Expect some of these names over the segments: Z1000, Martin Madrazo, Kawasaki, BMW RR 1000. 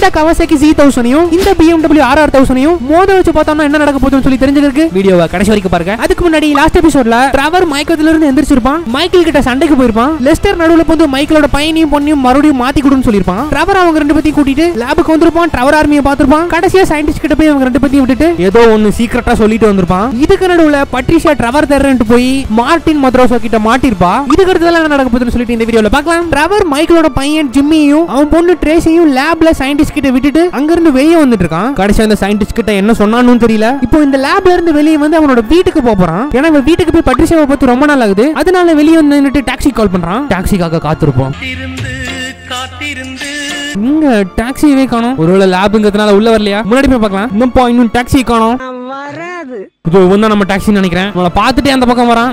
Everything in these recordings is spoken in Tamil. இந்த Kawasaki Z1000 ஐயும் இந்த BMW RR 1000 ஐயும் மோத வச்சு பார்த்தானோ என்ன நடக்க போகுதுன்னு சொல்லி தெரிஞ்சிருக்கு. வீடியோவை கடைசி வரைக்கும் பாருங்க. அதுக்கு முன்னாடி லாஸ்ட் எபிசோட்ல டிரெவர் மைக்கேல்ல இருந்து எந்திரிச்சிருப்பான். மைக்கேல் கிட்ட சண்டைக்கு போயிருப்பான். லெஸ்டர் நடுவுல வந்து மைக்கேலோட பையனையும் பொண்ணையும் மறுபடியும் மாத்தி கொடுன்னு சொல்லிருப்பான். டிரெவர் அவங்க ரெண்டு பேத்தையும் கூட்டிட்டு லேபுக்கு வந்திருப்பான். டிரெவர் ஆர்மியை பார்த்திருப்பான். கடைசியா சயின்டிஸ்ட் கிட்ட போய் அவங்க ரெண்டு பேத்தையும் விட்டுட்டு ஏதோ ஒன்னு சீக்ரெட்டா சொல்லிட்டு வந்திருப்பான். இதுக்கு நடுவுல பட்ரிஷா டிரெவர் தேர்றேன்னு போய் மார்ட்டின் மத்ரோசோ கிட்ட மாட்டிருப்பா. இதுக்கு அடுத்ததெல்லாம் என்ன நடக்க போகுதுன்னு சொல்லிட்டு இந்த வீடியோல பார்க்கலாம். டிரெவர் மைக்கேலோட பையன் ஜிம்மியையும் அவன் பொண்ணு ட்ரேசியையும் லேப்ல சயின்டிஸ்ட் கிட்ட விட்டுட்டு அங்க இருந்து வெளியே வந்துட்டு இருக்கான். கடைசியா அந்த சயின்டிஸ்ட் கிட்ட என்ன சொன்னானு தெரியல. இப்போ இந்த லேப்ல இருந்து வெளியே வந்து அவனோட வீட்டுக்கு போறான். ஏன்னா இவன் வீட்டுக்கு போய் பட்ரிஷாவை பார்த்து ரொம்ப நாள் ஆகுது. அதனால வெளியே வந்து நின்னுட்டு டாக்ஸி கால் பண்றான். டாக்ஸிக்காக காத்திருப்போம். இங்க டாக்ஸியே காணோம். ஒருவேளை லேப்ங்கறதுனால உள்ள வரலையா? முன்னாடி போய் பார்க்கலாம். இன்னும் டாக்ஸி காணோம். வராது. இது வந்து நம்ம டாக்ஸி நினைக்கிறேன். அவளை பார்த்துட்டே அந்த பக்கம் வரான்.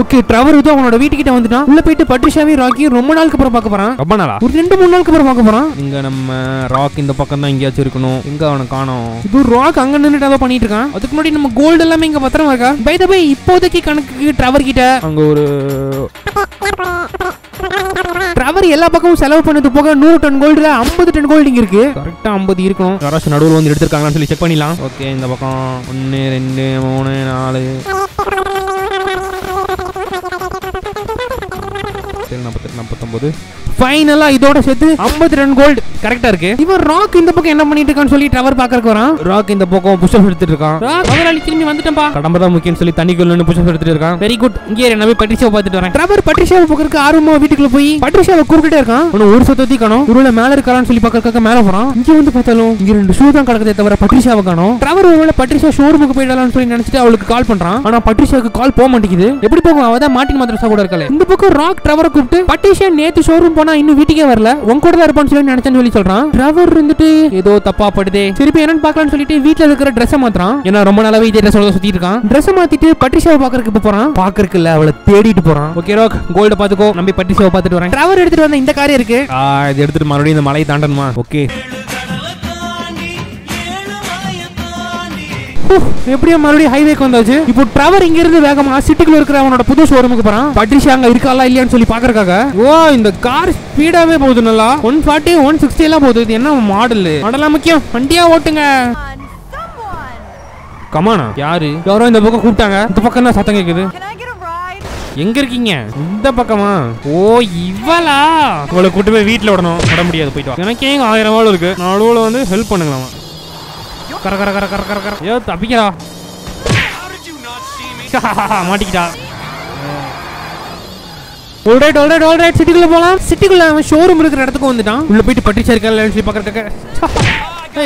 ஓகே, டிரெவர் வந்து அவனோட வீட்டுக்கிட்ட வந்துட்டான். உள்ள போயிட்டு பட்ரிஷாவையும் ராக்கியும் ரொம்ப நாளுக்கு அப்புறம் பார்க்க போறான். ரொம்ப நாளா? ஒரு 2-3 நாளுக்கு அப்புறம் பார்க்க போறான். இங்க நம்ம ராக் இந்த பக்கம் தான் எங்கேயாச்சும் இருக்கணும். இங்க அவனை காணோம். இது ராக் அங்க நின்னுட்டு அதை பண்ணிட்டு இருக்கான். அதுக்கு முன்னாடி நம்ம கோல்டு எல்லாமே இங்க பத்திரமா இருக்கா? பை த பை, இப்போதைக்கு கணக்கு டிரெவர் கிட்ட அங்க ஒரு டிரெவர் எல்லா பக்கமும் செலவு பண்ணது போக 100 டன் கோல்டுல 50 டன் கோல்டு இங்க இருக்கு. கரெக்டா 50 இருக்கும். யாராச்சும் நடுவில் வந்து எடுத்துருக்காங்களான்னு சொல்லி செக் பண்ணிடலாம். ஓகே, இந்த பக்கம் 1 2 3 4 ஃபைனலா இதோட சேர்த்து 52 கோல்ட் கரெக்டா இருக்கு. இவன் ராக் இந்த பக்கம் என்ன பண்ணிட்டு இருக்கான்னு சொல்லி டிரெவர் பார்க்கறக்கு வரான். ராக் இந்த பக்கம் புஷ் அப் எடுத்துட்டு இருக்கான். அவரால திரும்பி வந்துட்டேன்பா. கடம்ப தான் முக்கியன்னு சொல்லி தண்ணிக்குள்ள புஷ் அப் எடுத்துட்டு இருக்கான். Very good. இங்கே நம்ம பட்ரிஷாவை பார்த்துட்டு வரேன். டிரெவர் பட்ரிஷாவை பார்க்கறக்கு ஆர்வமா வீட்டுக்குள்ள போய் பட்ரிஷாவை கூப்பிட்டே இருக்கான். ஒரு சொத்தி காணோம். ஒருவேளை மேல இருக்கான்னு சொல்லி பார்க்கறக்காக மேல போறான். இங்க வந்து பார்த்தாலும் இங்க 2 ஷூ தான் கிடக்குதே தவிர பட்ரிஷாவை காணோம். டிரெவர் ஒருவேளை பட்ரிஷா ஷோரூமுக்கு போயிடலாம்னு சொல்லி நினைச்சிட்டு அவளுக்கு கால் பண்றான். ஆனா பட்ரிஷாவுக்கு கால் போக மாட்டேங்குது. எப்படி போகும்? அவதான் மார்ட்டின் மத்ராசோ கூட இருக்கல. இந்த பக்கம் ராக் டிரெவரை கூப்பிட்டு பட்ரிஷா நேத்து ஷோரூம் போனா இன்னும் வீட்டுக்கே வரல, உன் கூட தான் இருப்பான்னு சொல்லி நினைச்சேன்னு சொல்லி சொல்றான். டிரெவர் இருந்துட்டு ஏதோ தப்பா படுதே, திருப்பி என்னன்னு பார்க்கலாம்னு சொல்லிட்டு வீட்டுல இருக்கிற ட்ரெஸ் மாத்துறான். ஏன்னா ரொம்ப நாளாவே இதே ட்ரெஸ் சுத்தி இருக்கான். ட்ரெஸ் மாத்திட்டு பட்ரிஷாவை பாக்கறதுக்கு போறான். பாக்கறதுக்கு இல்ல, அவளை தேடிட்டு போறான். ஓகே ராக், கோல்ட பாத்துக்கோ. நம்ம பட்ரிஷாவை பாத்துட்டு வரேன். டிரெவர் எடுத்துட்டு வந்த இந்த காரியம் இருக்கு. இது எடுத்துட்டு மறுபடியும் இந்த மலையை தாண்டணுமா? ஓகே, எப்படியும் மறுபடியும் ஹைவேக்கு வந்தாச்சு. இப்போ டிரெவர் இங்க இருந்து வேகமா சிட்டிக்குள்ள இருக்கிற அவனோட புது ஷோரூமுக்கு போறான். பட்ரிஷா அங்க இருக்காளா இல்லையான்னு சொல்லி பாக்குறக்காக. ஓ, இந்த கார் ஸ்பீடாவே போகுது. நல்லா 140 160 எல்லாம் போகுது. இது என்ன மாடல்? மாடலாம் முக்கியம், வண்டியா ஓட்டுங்க. கமானா, யாரு யாரோ இந்த பக்கம் கூப்பிட்டாங்க. இந்த பக்கம் தான் சத்தம் கேக்குது. எங்க இருக்கீங்க? இந்த பக்கமா? ஓ, இவளா? அவளை கூட்டு போய் வீட்டுல விடணும். விட முடியாது, போயிட்டு வா. எனக்கு எங்க 1000 ரூபாய் இருக்கு. நான் அவ்வளவு வந்து ஹெல்ப் பண்ணுங்களாமா. கர கர கர கர கர கர. ஏய், தப்பிக்கடா. மாட்டிக்கிட்டா. ஆல்ரைட் ஆல்ரைட் ஆல்ரைட், சிட்டிக்குள்ள போலாம். சிட்டிக்குள்ள நம்ம ஷோரூம் இருக்கிற இடத்துக்கு வந்துட்டான். உள்ள போய் பட்ரிஷா இருக்கா இல்லன்னு சொல்லி பார்க்கறதுக்கு.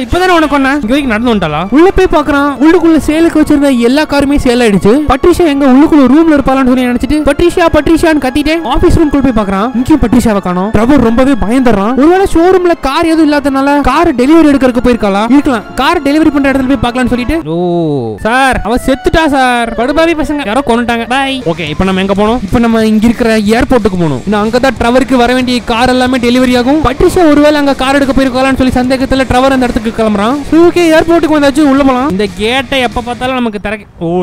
இப்பதானே உனக்கு ஒண்ணா இங்க நடந்து வந்துட்டாளா? உள்ள போய் பாக்குறான். உள்ளுக்குள்ள சேலுக்கு வச்சிருந்த எல்லா காருமே சேல் ஆயிடுச்சு. பட்ரிஷா எங்க உள்ளுக்குள்ள ரூம்ல இருப்பாளான்னு சொல்லி நினைச்சிட்டு பட்ரிஷா பட்ரிஷான்னு கத்திட்டே ஆபீஸ் ரூம் குள்ள போய் பாக்குறான். இங்கேயும் பட்ரிஷாவை காணோம். டிரெவர் ரொம்பவே பயந்துறான். ஒருவேளை ஷோரூம்ல கார் எதுவும் இல்லாதனால கார் டெலிவரி எடுக்கிறதுக்கு போயிருக்காளா? இருக்கலாம். கார் டெலிவரி பண்ற இடத்துல போய் பாக்கலாம்னு சொல்லிட்டு. ஓ சார், அவ செத்துட்டா சார். படுபாவி பசங்க யாரோ கொன்னுட்டாங்க. பை. ஓகே, இப்போ நம்ம எங்க போறோம்? இப்போ நம்ம இங்க இருக்கிற ஏர்போர்ட்டுக்கு போறோம். நான் அங்க தான் டிரெவருக்கு வர வேண்டிய கார் எல்லாமே டெலிவரி ஆகும். பட்ரிஷா ஒருவேளை அங்க கார் எடுக்க போயிருக்காளான்னு சொல்லி சந்தேகத்துல டிரெவர் அந்த கிளம்பறான். ஓகே, ஏர்போர்ட்டுக்கு வந்தாச்சு. உள்ள போலாம். இந்த கேட்டை எப்ப பார்த்தாலும் நமக்கு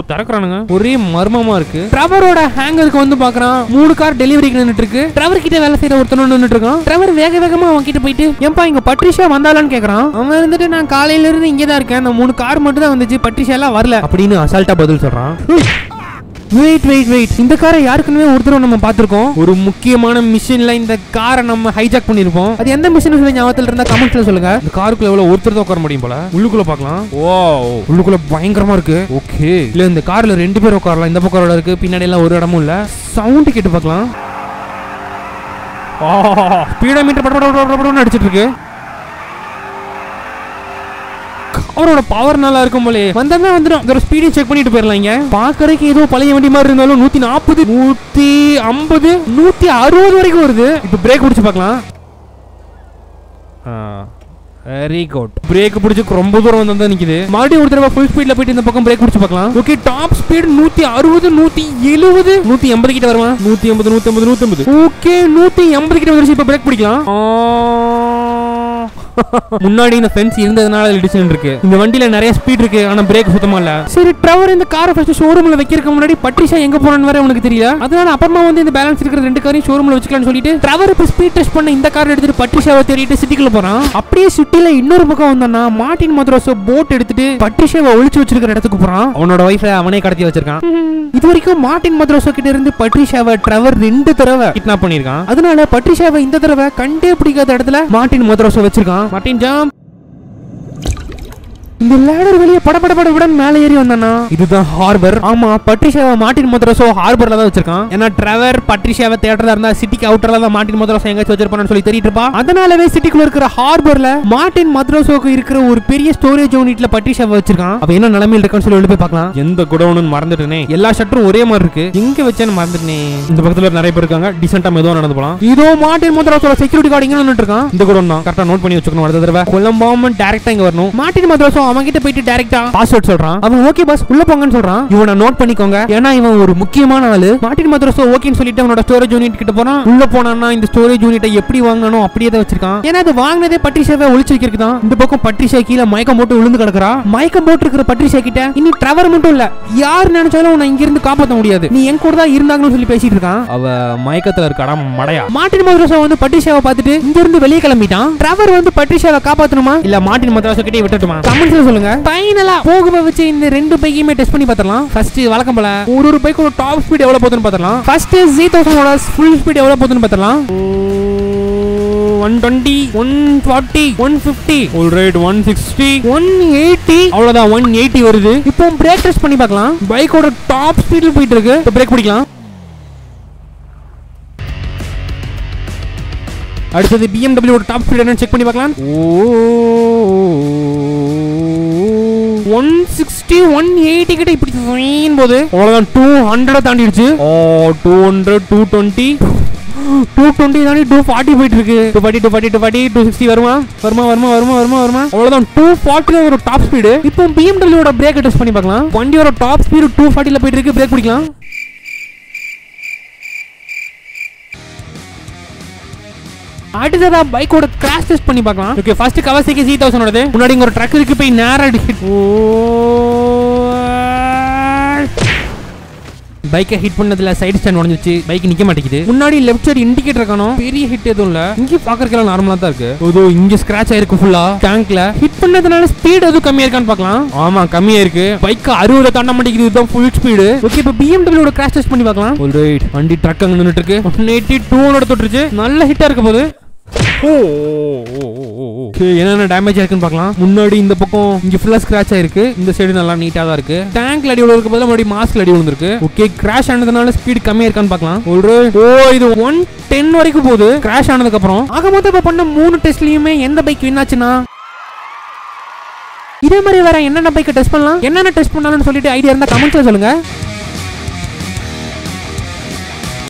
திறக்கறானுங்க. ஒரே மர்மமா இருக்கு. டிரெவரோட ஹேங்கருக்கு வந்து பாக்குறான். 3 கார் டெலிவரிக்கு நின்னுட்டு இருக்கு. டிரெவர் கிட்ட வேலை செய்யற ஒருத்தனும் நின்னுட்டு இருக்கான். டிரெவர் வேக வேகமா அவன் கிட்ட போயிட்டு ஏன்பா இங்க பட்ரிஷா வந்தாளான்னு கேக்குறான். அவன் இருந்துட்டு நான் காலையில இருந்து இங்கே தான் இருக்கேன். அந்த 3 கார் மட்டும் தான் வந்துச்சு. பட்ரிஷா எல்லாம் வரல அப்படின்னு அசால்ட்டா பதில் சொல்றான். வெயிட் வெயிட் வெயிட், இந்த காரை யாருக்குமே ஒரு தடவை நம்ம பார்த்திருக்கோம். ஒரு முக்கியமான மிஷின்ல இந்த காரை நம்ம ஹைஜாக் பண்ணிருப்போம். அது எந்த மிஷின் ஞாபகத்துல இருந்தா கமெண்ட்ல சொல்லுங்க. இந்த காருக்குள்ள எவ்வளவு ஒருத்தர் உட்கார முடியும் போல. உள்ளுக்குள்ள பாக்கலாம். ஓ, உள்ளுக்குள்ள பயங்கரமா இருக்கு. ஓகே, இல்ல இந்த கார்ல 2 பேர் உட்காரலாம். இந்த பக்கம் ஒரு இருக்கு, பின்னாடி எல்லாம் ஒரு இடமும் இல்ல. சவுண்ட் கேட்டு பாக்கலாம். ஸ்பீடோமீட்டர் படபடன்னு அடிச்சிட்டு இருக்கு. அவரோட பவர் நல்லா இருக்கும் போலே. வந்தா வந்துடும். ஸ்பீடையும் செக் பண்ணிட்டு போயிடலாங்க. பாக்கறதுக்கு ஏதோ பழைய வண்டி மாதிரி இருந்தாலும் 140 150 160 வரைக்கும் வருது. இப்போ பிரேக் பிடிச்சு பார்க்கலாம். Very good. Brake put it crumble on the Nikide. Marty would have full speed lapid in the Pacum brake with Pakla. Okay, top speed Nuti Aru, Nuti Yellow, Nuti Umbrella, Nuti Umbrella. Okay, Nuti Umbrella brake Munadi in the fence in the Nala decision. The Vandil and Area speed on a break for the Mala. Sir, Trevor in the car first showroom of the Kir community, Patricia Yankaporan Varanakria. Other than Aparma in the balance of the showroom of Chicken Solitaire. Trevor is speed test in the car at Patricia with the city Lopana. Apri Sutila Indurbakonana, Martin Madrazo boat at the Patricia Ulchu Chirka at the Kupra. On a wife, Amanekati Chirka. Idurico Martin Madrazo Kid in the Patricia Trevor in the Trevor. Itnaponirga. Other than Patricia in the Trevor, Kante Priga, Martin Madrazo Chirka. Martin jump. The ladder will be a part of a malaria on the harbor. Ama Patricia Martin Madrazo harbor and a Trevor Patricia theatre and the city outer of Martin Madrazo solitary trip. Adanala city clerk harbor Martin Madrazo period storage unit la Patricia Verchirka. Avena Nalamil reconciled Pacla. Yen the good on Martin Yella Shatru Remarke, Yinkevich and Martin. The Bachelor Naraberganga, Decenta Medon and the Blanc. Ido Martin Madrazo security guarding on the Traka. The good on Carta note when you took another Column directing or no. Martin Madrazo. அவங்கிட்ட போய் டைரக்டா பாஸ்வேர்ட் சொல்றான் அவன் ஓகே பாஸ் உள்ள போங்கன்னு சொல்றான் இவனை நோட் பண்ணிக்கோங்க ஏனா இவன் ஒரு முக்கியமான ஆளு மார்ட்டின் மத்ராஸோ ஓகேன்னு சொல்லிட்டு அவனோட ஸ்டோரேஜ் யூனிட் கிட்ட போறான் உள்ள போனானா இந்த ஸ்டோரேஜ் யூனிட்டை எப்படி வாங்கணும் அப்படியே தான் வச்சிருக்கான் ஏனா அது வாங்குனதே பட்ரிஷாவை ஒளிச்சு வச்சிருக்கான் இந்த பக்கம் பட்ரிஷா கீழ மயக்கம் போட்டு விழுந்து கிடக்குறா மயக்கம் போட்டு இருக்கிற பட்ரிஷா கிட்ட இனி டிராவர் மட்டும் இல்ல யார் நினைச்சாலும் உன்னை இங்க இருந்து காப்பாத்த முடியாது நீ என் கூட தான் இருந்தாங்கன்னு சொல்லி பேசிட்டு இருக்கான் அவ மயக்கத்துல இருக்கடா மடையா மார்ட்டின் மத்ராஸோ வந்து பட்ரிஷாவை பார்த்துட்டு இங்க இருந்து வெளிய கிளம்பிட்டான் டிராவர் வந்து பட்ரிஷாவை காப்பாத்தணுமா இல்ல மார்ட்டின் மத்ராஸோ கிட்டே விட்டுட்டுமா Final Pogova in the Rendu Peggy test Pony Patala, first Valakambala, Uru Peko top speed developer than Patala, first is $8,000 full speed developer than Patala. 120, 140, 150, all right, 160, 180, all of the 180 or the Ipom brake test Pony Patala, bike or top speed will be trigger, the brake Pudilla. At the BMW top speed and check Pony Patala. Oh. 160, 180 கிட்ட இப்படி ஃபைன் போதே அவ்வளவுதான் 200 தாண்டிடுச்சு ஓ 200 220 220 தாண்டி 240 போயிட்டு இருக்கு 240 240 260 வருமா வருமா வருமா வருமா வருமா வருமா அவ்வளவுதான் 240 ஒரு டாப் ஸ்பீடு இப்போ BMW ஓட பிரேக் டெஸ்ட் பண்ணி பார்க்கலாம் வண்டியோட டாப் ஸ்பீடு 240 ல போயிட்டு இருக்கு பிரேக் பிடிக்கலாம் அடுத்ததா பைக்கோட கிராஷ் டெஸ்ட் பண்ணி பார்க்கலாம் ஓகே ஃபர்ஸ்ட் கவாசாகி Z1000 ஓடது முன்னாடி ஒரு ட்ரக் இருக்கு போய் நேரா ஹிட் பைக்க ஹிட் பண்ணதுல சைடு ஸ்டாண்ட் உடைஞ்சிச்சு பைக் நிக்க மாட்டேங்குது முன்னாடி லெஃப்ட் சைடு இண்டிகேட்டர் காணோம் பெரிய ஹிட் எதுவும் இல்ல இங்க பாக்கறதுக்கு நார்மலா தான் இருக்கு ஓதோ இங்க ஸ்கிராட்ச் ஆயிருக்கு ஃபுல்லா டாங்க்ல ஹிட் பண்ணதுனால ஸ்பீட் அது கம்மியா இருக்கான்னு பார்க்கலாம் ஆமா கம்மியா இருக்கு பைக் 60 தாண்ட மாட்டேங்குது இதுதான் ஃபுல் ஸ்பீடு ஓகே இப்போ BMW ஓட கிராஷ் டெஸ்ட் பண்ணி பார்க்கலாம் ஆல்ரைட் வண்டி ட்ரக் அங்க நின்னுட்டு இருக்கு 182 ஓட தொட்டுருச்சு நல்ல ஹிட்டா இருக்கு போது என்ன டேமேஜ் இருக்குன்னு பார்க்கலாம் முன்னாடி இந்த பக்கம் இங்க ஃபுல்லா ஸ்கிராட்ச் ஆயிருக்கு இந்த சைடு நல்லா நீட்டா தான் இருக்கு டாங்க்ல அடி உள்ள இருக்க பதிலா முன்னாடி மாஸ்க்ல அடி விழுந்திருக்கு ஓகே கிராஷ் ஆனதுனால ஸ்பீட் கம்மியா இருக்கான்னு பார்க்கலாம் ஓ இது 110 வரைக்கும் போகுது கிராஷ் ஆனதுக்கு அப்புறம் ஆக மொத்தம் இப்ப பண்ண 3 டெஸ்ட்லயுமே எந்த பைக் வின்னாச்சுன்னா இதே மாதிரி வேற என்னென்ன பைக் டெஸ்ட் பண்ணலாம் என்னென்ன டெஸ்ட் பண்ணலாம்னு சொல்லிட்டு ஐடியா இருந்தா கமெண்ட்ல சொல்லுங்க